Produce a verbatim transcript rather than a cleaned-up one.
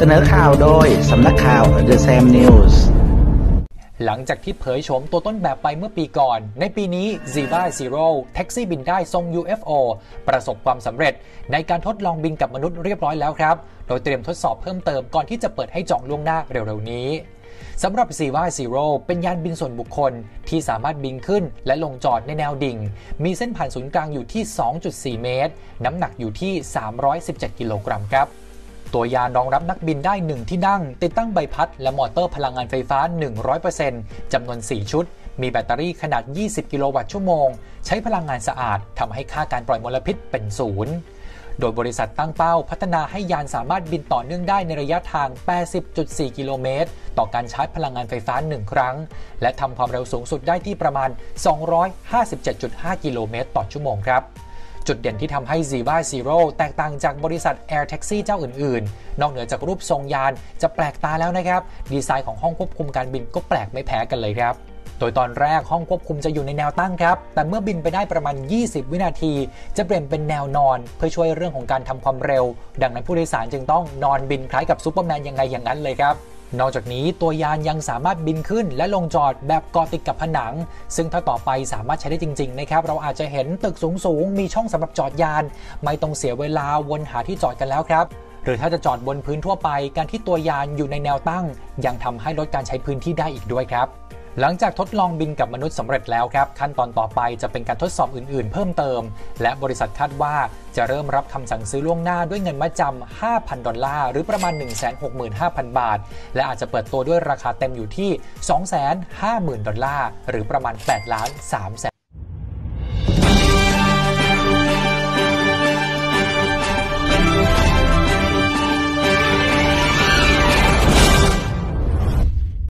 เสนอข่าวโดยสำนักข่าว The Sam News หลังจากที่เผยโฉมตัวต้นแบบไปเมื่อปีก่อนในปีนี้ Ziva Zero แท็กซี่บินได้ทรง ยู เอฟ โอ ประสบความสำเร็จในการทดลองบินกับมนุษย์เรียบร้อยแล้วครับโดยเตรียมทดสอบเพิ่มเติมก่อนที่จะเปิดให้จองล่วงหน้าเร็วๆนี้สำหรับ Ziva Zero เป็นยานบินส่วนบุคคลที่สามารถบินขึ้นและลงจอดในแนวดิ่งมีเส้นผ่านศูนย์กลางอยู่ที่ สองจุดสี่ เมตรน้ำหนักอยู่ที่สามร้อยสิบเจ็ดกิโลกรัมครับตัวยานรองรับนักบินได้หนึ่งที่นั่งติดตั้งใบพัดและมอเตอร์พลังงานไฟฟ้า หนึ่งร้อยเปอร์เซ็นต์ จำนวนสี่ชุดมีแบตเตอรี่ขนาดยี่สิบกิโลวัตต์ชั่วโมงใช้พลังงานสะอาดทำให้ค่าการปล่อยมลพิษเป็นศูนย์โดยบริษัทตั้งเป้าพัฒนาให้ยานสามารถบินต่อเนื่องได้ในระยะทาง แปดสิบจุดสี่ กิโลเมตรต่อการชาร์จพลังงานไฟฟ้าหนึ่งครั้งและทำความเร็วสูงสุดได้ที่ประมาณ สองร้อยห้าสิบเจ็ดจุดห้า กิโลเมตรต่อชั่วโมงครับจุดเด่นที่ทำให้ Ziva Zero แตกต่างจากบริษัท Air Taxi เจ้าอื่นๆนอกเหนือจากรูปทรงยานจะแปลกตาแล้วนะครับดีไซน์ของห้องควบคุมการบินก็แปลกไม่แพ้กันเลยครับโดยตอนแรกห้องควบคุมจะอยู่ในแนวตั้งครับแต่เมื่อบินไปได้ประมาณยี่สิบวินาทีจะเปลี่ยนเป็นแนวนอนเพื่อช่วยเรื่องของการทำความเร็วดังนั้นผู้โดยสารจึงต้องนอนบินคล้ายกับซูเปอร์แมนยังไงอย่างนั้นเลยครับนอกจากนี้ตัวยานยังสามารถบินขึ้นและลงจอดแบบเกาะติดกับผนังซึ่งถ้าต่อไปสามารถใช้ได้จริงๆนะครับเราอาจจะเห็นตึกสูงๆมีช่องสำหรับจอดยานไม่ต้องเสียเวลาวนหาที่จอดกันแล้วครับหรือถ้าจะจอดบนพื้นทั่วไปการที่ตัวยานอยู่ในแนวตั้งยังทำให้ลดการใช้พื้นที่ได้อีกด้วยครับหลังจากทดลองบินกับมนุษย์สำเร็จแล้วครับขั้นตอนต่อไปจะเป็นการทดสอบอื่นๆเพิ่มเติมและบริษัทคาดว่าจะเริ่มรับคำสั่งซื้อล่วงหน้าด้วยเงินมัดจำ ห้าพัน ดอลลาร์หรือประมาณ หนึ่งแสนหกหมื่นห้าพัน บาทและอาจจะเปิดตัวด้วยราคาเต็มอยู่ที่ สองแสนห้าหมื่น ดอลลาร์หรือประมาณ แปดล้านสามแสน